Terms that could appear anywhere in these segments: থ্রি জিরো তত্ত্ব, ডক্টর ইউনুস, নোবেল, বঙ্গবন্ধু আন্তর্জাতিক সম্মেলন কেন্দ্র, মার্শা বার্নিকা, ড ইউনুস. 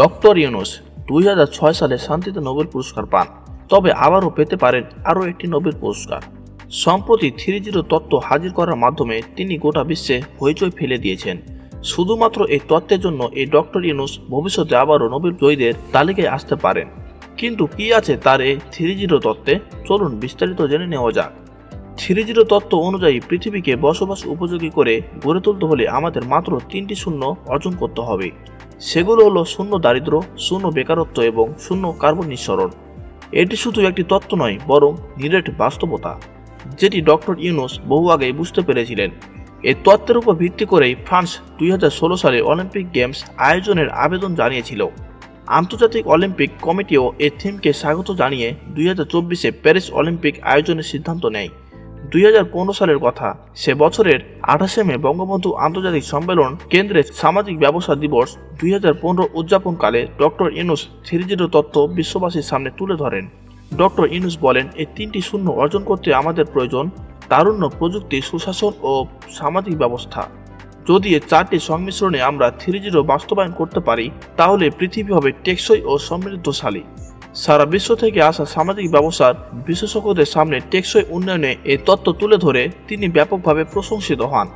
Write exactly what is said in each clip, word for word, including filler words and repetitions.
ডক্টর ইউনুস দুই হাজার ছয় সালে শান্তিতে নোবেল পুরস্কার পান, তবে আবারও পেতে পারেন আরও একটি নোবেল পুরস্কার। সম্প্রতি থ্রি জিরো তত্ত্ব হাজির করার মাধ্যমে তিনি গোটা বিশ্বে হইচই ফেলে দিয়েছেন। শুধুমাত্র এই তত্ত্বের জন্য এই ডক্টর ইউনুস ভবিষ্যতে আবারও নোবেল জয়ীদের তালিকায় আসতে পারেন। কিন্তু কী আছে তার এই থ্রি জিরো তত্ত্বে, চলুন বিস্তারিত জেনে নেওয়া যাক। থ্রি জিরো তত্ত্ব অনুযায়ী পৃথিবীকে বসবাস উপযোগী করে গড়ে তুলতে হলে আমাদের মাত্র তিনটি শূন্য অর্জন করতে হবে। সেগুলো হলো শূন্য দারিদ্র্য, শূন্য বেকারত্ব এবং শূন্য কার্বন নিঃসরণ। এটি শুধু একটি তত্ত্ব নয়, বরং নিরেট বাস্তবতা, যেটি ডক্টর ইউনুস বহু আগেই বুঝতে পেরেছিলেন। এই তত্ত্বের উপর ভিত্তি করেই ফ্রান্স দুই হাজার ষোলো সালে অলিম্পিক গেমস আয়োজনের আবেদন জানিয়েছিল। আন্তর্জাতিক অলিম্পিক কমিটিও এই থিমকে স্বাগত জানিয়ে দুই হাজার চব্বিশে প্যারিস অলিম্পিক আয়োজনের সিদ্ধান্ত নেয়। দুই হাজার পনেরো সালের কথা, সে বছরের আঠাশে মে বঙ্গবন্ধু আন্তর্জাতিক সম্মেলন কেন্দ্রে সামাজিক ব্যবসা দিবস দুই হাজার পনেরো উদযাপনকালে ডক্টর ইউনুস থ্রি জিরো তত্ত্ব বিশ্ববাসীর সামনে তুলে ধরেন। ডক্টর ইউনুস বলেন, এই তিনটি শূন্য অর্জন করতে আমাদের প্রয়োজন তারুণ্য, প্রযুক্তি, সুশাসন ও সামাজিক ব্যবস্থা। যদি এই চারটি সংমিশ্রণে আমরা থ্রি জিরো বাস্তবায়ন করতে পারি, তাহলে পৃথিবী হবে টেকসই ও সমৃদ্ধশালী। সারা বিশ্ব থেকে আসা সামাজিক ব্যবসার বিশেষজ্ঞদের সামনে টেকসই উন্নয়নে এই তত্ত্ব তুলে ধরে তিনি ব্যাপকভাবে প্রশংসিত হন।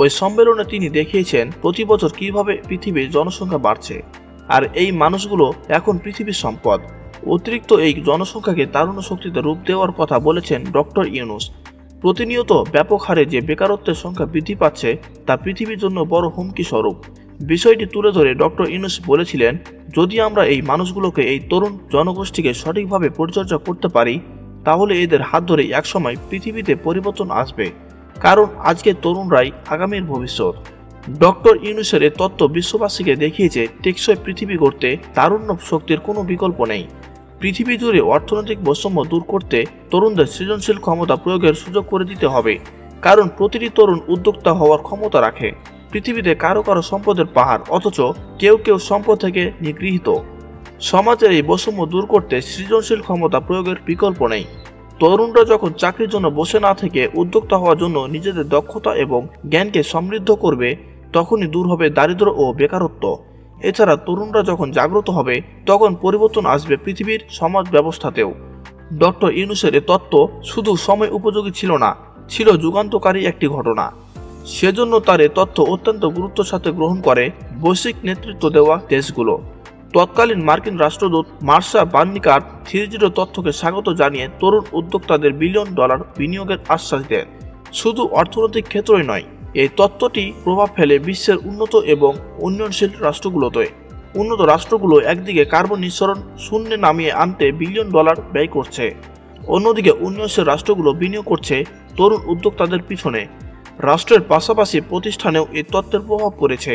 ওই সম্মেলনে তিনি দেখিয়েছেন প্রতি বছর কীভাবে পৃথিবীর জনসংখ্যা বাড়ছে, আর এই মানুষগুলো এখন পৃথিবীর সম্পদ। অতিরিক্ত এই জনসংখ্যাকে তারুণ্য শক্তিতে রূপ দেওয়ার কথা বলেছেন ডক্টর ইউনুস। প্রতিনিয়ত ব্যাপক হারে যে বেকারত্বের সংখ্যা বৃদ্ধি পাচ্ছে, তা পৃথিবীর জন্য বড় হুমকি স্বরূপ। বিষয়টি তুলে ধরে ডক্টর ইউনুস বলেছিলেন, যদি আমরা এই মানুষগুলোকে, এই তরুণ জনগোষ্ঠীকে সঠিকভাবে পরিচর্যা করতে পারি, তাহলে এদের হাত ধরে একসময় পৃথিবীতে পরিবর্তন আসবে, কারণ আজকে তরুণরাই আগামীর ভবিষ্যৎ। ডক্টর ইউনুসের এই তত্ত্ব বিশ্ববাসীকে দেখিয়েছে টেকসই পৃথিবী গড়তে তারুণ্য শক্তির কোনো বিকল্প নেই। পৃথিবী জুড়ে অর্থনৈতিক বৈষম্য দূর করতে তরুণদের সৃজনশীল ক্ষমতা প্রয়োগের সুযোগ করে দিতে হবে, কারণ প্রতিটি তরুণ উদ্যোক্তা হওয়ার ক্ষমতা রাখে। পৃথিবীতে কারো কারো সম্পদের পাহাড়, অথচ কেউ কেউ সম্পদ থেকে নিগৃহীত। সমাজের এই বৈষম্য দূর করতে সৃজনশীল ক্ষমতা প্রয়োগের বিকল্প নেই। তরুণরা যখন চাকরির জন্য বসে না থেকে উদ্যোক্তা হওয়ার জন্য নিজেদের দক্ষতা এবং জ্ঞানকে সমৃদ্ধ করবে, তখনই দূর হবে দারিদ্র্য ও বেকারত্ব। এছাড়া তরুণরা যখন জাগ্রত হবে, তখন পরিবর্তন আসবে পৃথিবীর সমাজ ব্যবস্থাতেও। ডক্টর ইউনুসের এ তত্ত্ব শুধু সময় উপযোগী ছিল না, ছিল যুগান্তকারী একটি ঘটনা। সেজন্য তার এ তত্ত্ব অত্যন্ত গুরুত্বের সাথে গ্রহণ করে বৈশ্বিক নেতৃত্ব দেওয়া দেশগুলো। তৎকালীন মার্কিন রাষ্ট্রদূত মার্শা বার্নিকার থ্রি জিরো তত্ত্বকে স্বাগত জানিয়ে তরুণ উদ্যোক্তাদের বিলিয়ন ডলার বিনিয়োগের আশ্বাস দেন। শুধু অর্থনৈতিক ক্ষেত্রই নয়, এই তত্ত্বটি প্রভাব ফেলে বিশ্বের উন্নত এবং উন্নয়নশীল রাষ্ট্রগুলোতে। উন্নত রাষ্ট্রগুলো একদিকে কার্বন নিঃসরণ শূন্যে নামিয়ে আনতে বিলিয়ন ডলার ব্যয় করছে, অন্যদিকে উন্নয়নশীল রাষ্ট্রগুলো বিনিয়োগ করছে তরুণ উদ্যোক্তাদের পিছনে। রাষ্ট্রের পাশাপাশি প্রতিষ্ঠানেও এই তত্ত্বের প্রভাব পড়েছে।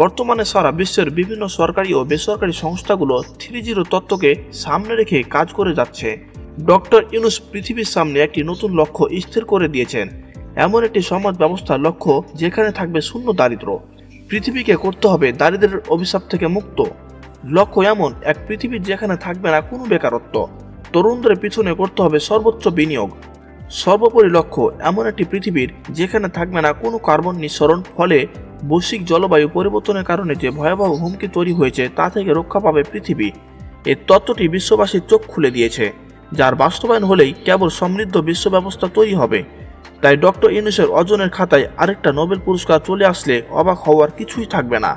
বর্তমানে সারা বিশ্বের বিভিন্ন সরকারি ও বেসরকারি সংস্থাগুলো থ্রি জিরো তত্ত্বকে সামনে রেখে কাজ করে যাচ্ছে। ডক্টর ইউনুস পৃথিবীর সামনে একটি নতুন লক্ষ্য স্থির করে দিয়েছেন, এমন একটি সমাজ ব্যবস্থার লক্ষ্য যেখানে থাকবে শূন্য দারিদ্র্য। পৃথিবীকে করতে হবে দারিদ্র্যের অভিশাপ থেকে মুক্ত। লক্ষ্য এমন এক পৃথিবী যেখানে থাকবে না কোনো বেকারত্ব। তরুণদের পিছনে করতে হবে সর্বোচ্চ বিনিয়োগ। সর্বোপরি লক্ষ্য এমন একটি পৃথিবীর যেখানে থাকবে না কোনো কার্বন নিঃসরণ। ফলে বৈশ্বিক জলবায়ু পরিবর্তনের কারণে যে ভয়াবহ হুমকি তৈরি হয়েছে, তা থেকে রক্ষা পাবে পৃথিবী। এই তত্ত্বটি বিশ্ববাসীর চোখ খুলে দিয়েছে, যার বাস্তবায়ন হলেই কেবল সমৃদ্ধ বিশ্ব ব্যবস্থা তৈরি হবে। তাই ডক্টর ইউনুসের অর্জনের খাতায় আরেকটা নোবেল পুরস্কার চলে আসলে অবাক হওয়ার কিছুই থাকবে না।